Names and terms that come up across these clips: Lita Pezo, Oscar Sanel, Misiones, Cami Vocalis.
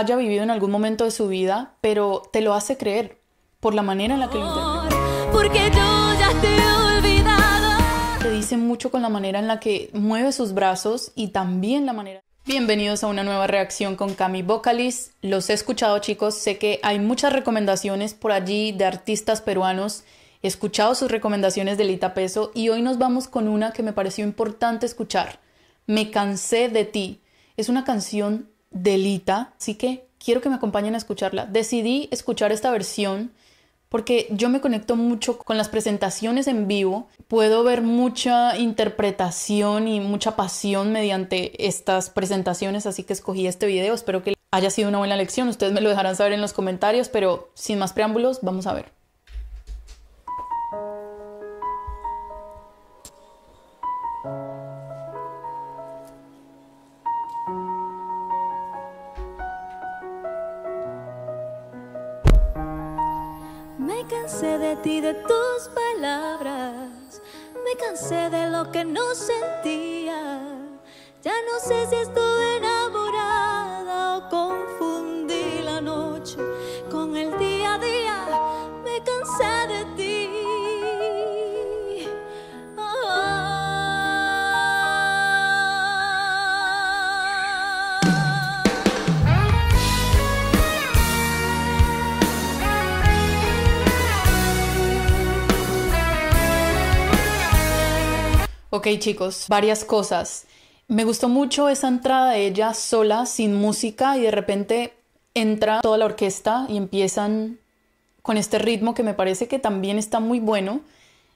haya vivido en algún momento de su vida, pero te lo hace creer por la manera en la que lo interpreta. Porque yo ya te he olvidado. Te dice mucho con la manera en la que mueve sus brazos y también la manera... Bienvenidos a una nueva reacción con Cami Vocalis. Los he escuchado, chicos, sé que hay muchas recomendaciones por allí de artistas peruanos. He escuchado sus recomendaciones de Lita Pezo y hoy nos vamos con una que me pareció importante escuchar. Me cansé de ti. Es una canción de Lita, así que quiero que me acompañen a escucharla. Decidí escuchar esta versión porque yo me conecto mucho con las presentaciones en vivo. Puedo ver mucha interpretación y mucha pasión mediante estas presentaciones, así que escogí este video. Espero que haya sido una buena lección. Ustedes me lo dejarán saber en los comentarios, pero sin más preámbulos, vamos a ver. Me cansé de ti, de tus palabras. Me cansé de lo que no sentía. Ya no sé si estuve enamorada o confundí la noche con el día a día. Me cansé de ti. Ok, chicos, varias cosas. Me gustó mucho esa entrada de ella sola, sin música, y de repente entra toda la orquesta y empiezan con este ritmo que me parece que también está muy bueno.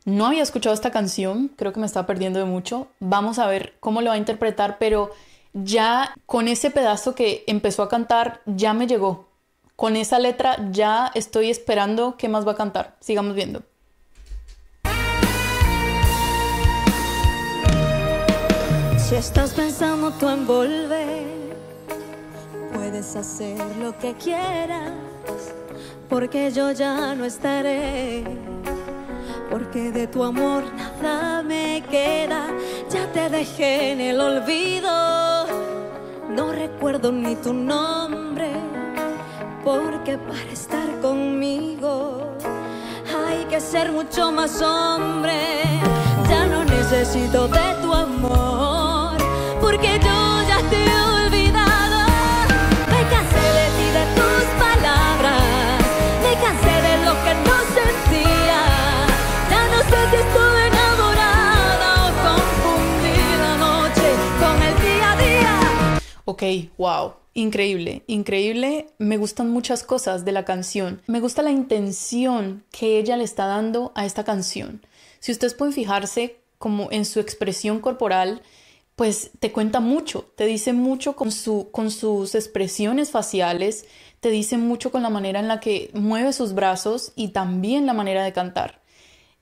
No había escuchado esta canción, creo que me estaba perdiendo de mucho. Vamos a ver cómo lo va a interpretar, pero ya con ese pedazo que empezó a cantar, ya me llegó. Con esa letra ya estoy esperando qué más va a cantar. Sigamos viendo. Si estás pensando tú en volver, puedes hacer lo que quieras, porque yo ya no estaré, porque de tu amor nada me queda. Ya te dejé en el olvido, no recuerdo ni tu nombre, porque para estar conmigo hay que ser mucho más hombre. Ya no necesito de tu amor, porque yo ya te he olvidado. Me cansé de ti, de tus palabras. Me cansé de lo que no sentía. Ya no sé si estuve enamorada o confundí la noche con el día a día. Ok, wow. Increíble, increíble. Me gustan muchas cosas de la canción. Me gusta la intención que ella le está dando a esta canción. Si ustedes pueden fijarse como en su expresión corporal, pues te cuenta mucho, te dice mucho con sus expresiones faciales, te dice mucho con la manera en la que mueve sus brazos y también la manera de cantar.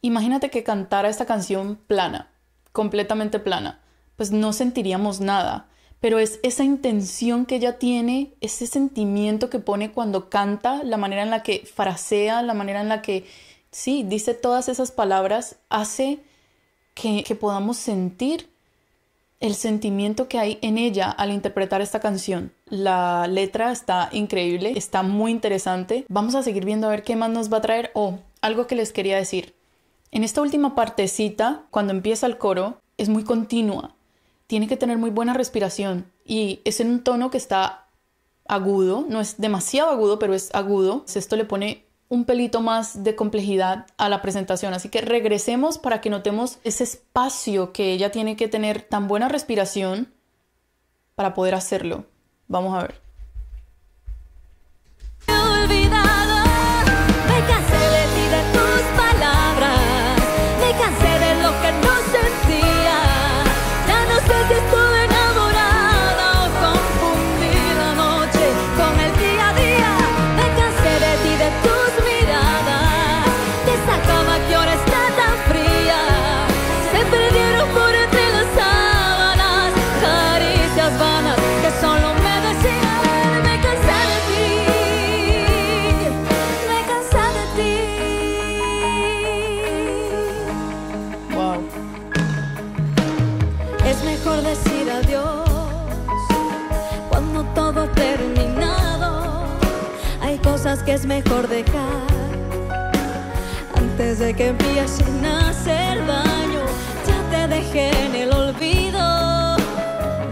Imagínate que cantara esta canción plana, completamente plana, pues no sentiríamos nada, pero es esa intención que ella tiene, ese sentimiento que pone cuando canta, la manera en la que frasea, la manera en la que, sí, dice todas esas palabras, hace que podamos sentir el sentimiento que hay en ella al interpretar esta canción. La letra está increíble, está muy interesante. Vamos a seguir viendo a ver qué más nos va a traer. Algo que les quería decir. En esta última partecita, cuando empieza el coro, es muy continua. Tiene que tener muy buena respiración. Y es en un tono que está agudo. No es demasiado agudo, pero es agudo. Esto le pone un pelito más de complejidad a la presentación. Así que regresemos para que notemos ese espacio que ella tiene que tener, tan buena respiración para poder hacerlo. Vamos a ver. Me he olvidado, me cansé de ti, de tus palabras, me cansé de lo que no sentía, ya no sé si estuve enamorada o confundí la noche con el día a día, me cansé de ti, de tus palabras. Perdieron por entre las sábanas, caricias vanas que solo me decían. que es mejor dejar antes de que empiecen a hacer daño. Ya te dejé en el olvido,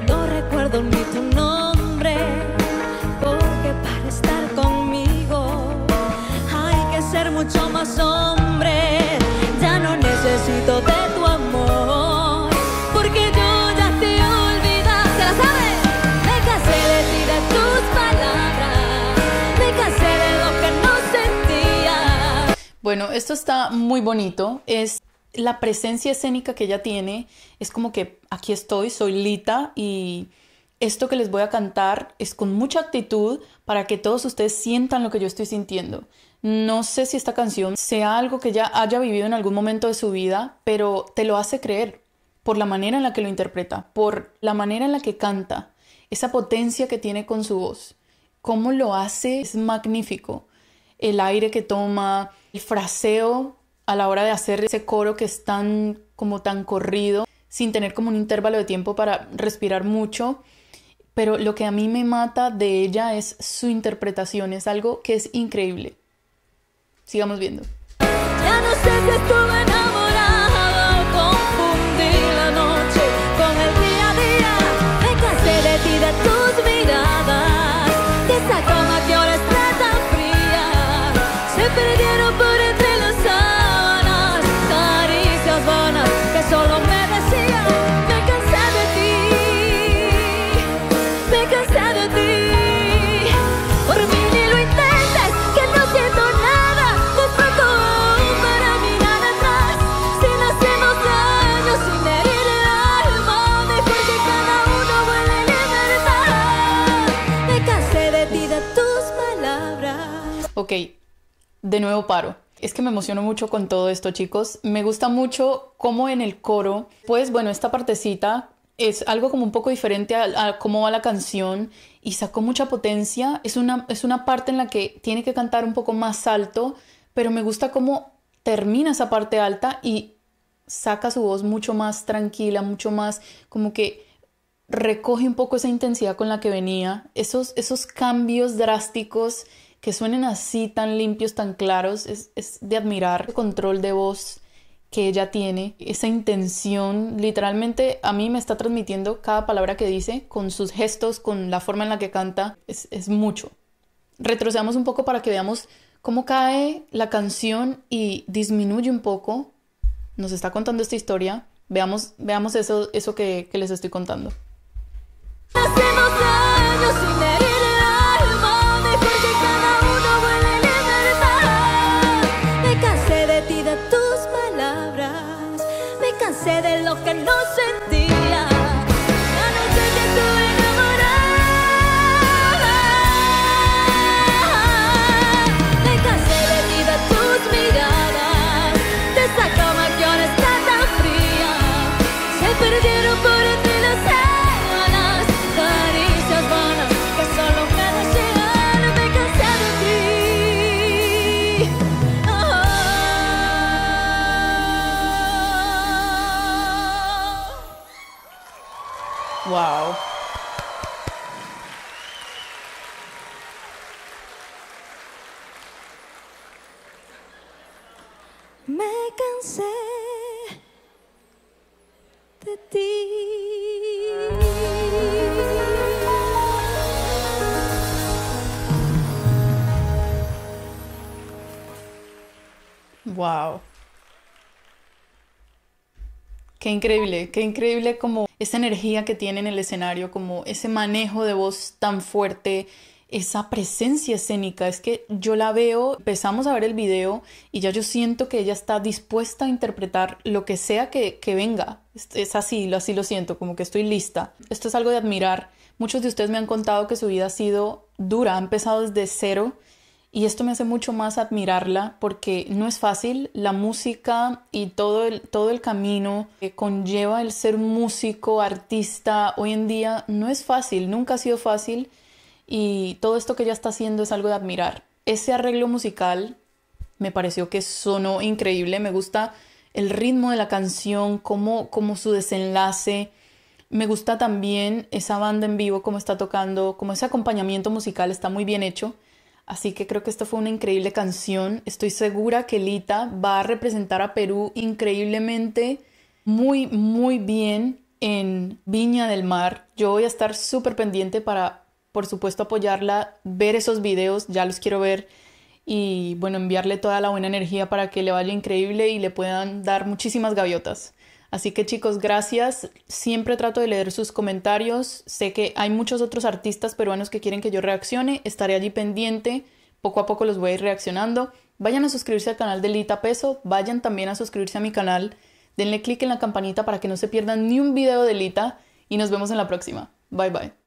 no recuerdo ni tu nombre, porque para estar conmigo hay que ser mucho más hombre. Ya no necesito de tu amor, porque yo ya te olvidé. ¿Se la sabe? Me casé de ti, de tus palabras, me casé de lo que no sentía. Bueno, esto está muy bonito. Es la presencia escénica que ella tiene. Es como que aquí estoy, soy Lita, y esto que les voy a cantar es con mucha actitud para que todos ustedes sientan lo que yo estoy sintiendo. No sé si esta canción sea algo que ya haya vivido en algún momento de su vida, pero te lo hace creer por la manera en la que lo interpreta, por la manera en la que canta, esa potencia que tiene con su voz. Cómo lo hace es magnífico. El aire que toma, el fraseo a la hora de hacer ese coro que es tan, como tan corrido, sin tener como un intervalo de tiempo para respirar mucho. Pero lo que a mí me mata de ella es su interpretación, es algo que es increíble. Sigamos viendo. Ya no sé si estuve enamorado, confundí la noche con el día a día. Me cansé de ti, de tus miradas, de esa cama que ahora está tan fría. Se perdieron por entre las sábanas, caricias vanas que solo me decían. Me cansé de ti, me cansé de ti. Por mí ni lo intentes, que no siento nada. Ok, de nuevo paro. Es que me emociono mucho con todo esto, chicos. Me gusta mucho cómo en el coro, pues bueno, esta partecita es algo como un poco diferente a cómo va la canción y sacó mucha potencia. Es una parte en la que tiene que cantar un poco más alto, pero me gusta cómo termina esa parte alta y saca su voz mucho más tranquila, mucho más como que recoge un poco esa intensidad con la que venía. Esos cambios drásticos que suenen así, tan limpios, tan claros, es de admirar el control de voz que ella tiene, esa intención. Literalmente a mí me está transmitiendo cada palabra que dice, con sus gestos, con la forma en la que canta, es mucho. Retrocedamos un poco para que veamos cómo cae la canción y disminuye un poco, nos está contando esta historia, veamos eso que les estoy contando. Hacemos años sin herir. Sé de lo que no sentía, la noche que estuve enamorada. Me cansé de ti, de tus miradas, de esa cama que ahora está tan fría. Se perdieron por entre las sábanas, caricias vanas que solo me decían. Me cansé de ti. Wow. Me cansé de ti. Wow. Qué increíble como esa energía que tiene en el escenario, como ese manejo de voz tan fuerte, esa presencia escénica. Es que yo la veo, empezamos a ver el video y ya yo siento que ella está dispuesta a interpretar lo que sea que venga. Es así lo siento, como que estoy lista. Esto es algo de admirar. Muchos de ustedes me han contado que su vida ha sido dura, ha empezado desde cero. Y esto me hace mucho más admirarla porque no es fácil. La música y todo el camino que conlleva el ser músico, artista, hoy en día no es fácil, nunca ha sido fácil. Y todo esto que ella está haciendo es algo de admirar. Ese arreglo musical me pareció que sonó increíble. Me gusta el ritmo de la canción, como su desenlace. Me gusta también esa banda en vivo, cómo está tocando, cómo ese acompañamiento musical está muy bien hecho. Así que creo que esta fue una increíble canción. Estoy segura que Lita va a representar a Perú increíblemente, muy, muy bien en Viña del Mar. Yo voy a estar súper pendiente para, por supuesto, apoyarla, ver esos videos, ya los quiero ver. Y bueno, enviarle toda la buena energía para que le vaya increíble y le puedan dar muchísimas gaviotas. Así que chicos, gracias. Siempre trato de leer sus comentarios. Sé que hay muchos otros artistas peruanos que quieren que yo reaccione. Estaré allí pendiente. Poco a poco los voy a ir reaccionando. Vayan a suscribirse al canal de Lita Pezo. Vayan también a suscribirse a mi canal. Denle click en la campanita para que no se pierdan ni un video de Lita. Y nos vemos en la próxima. Bye bye.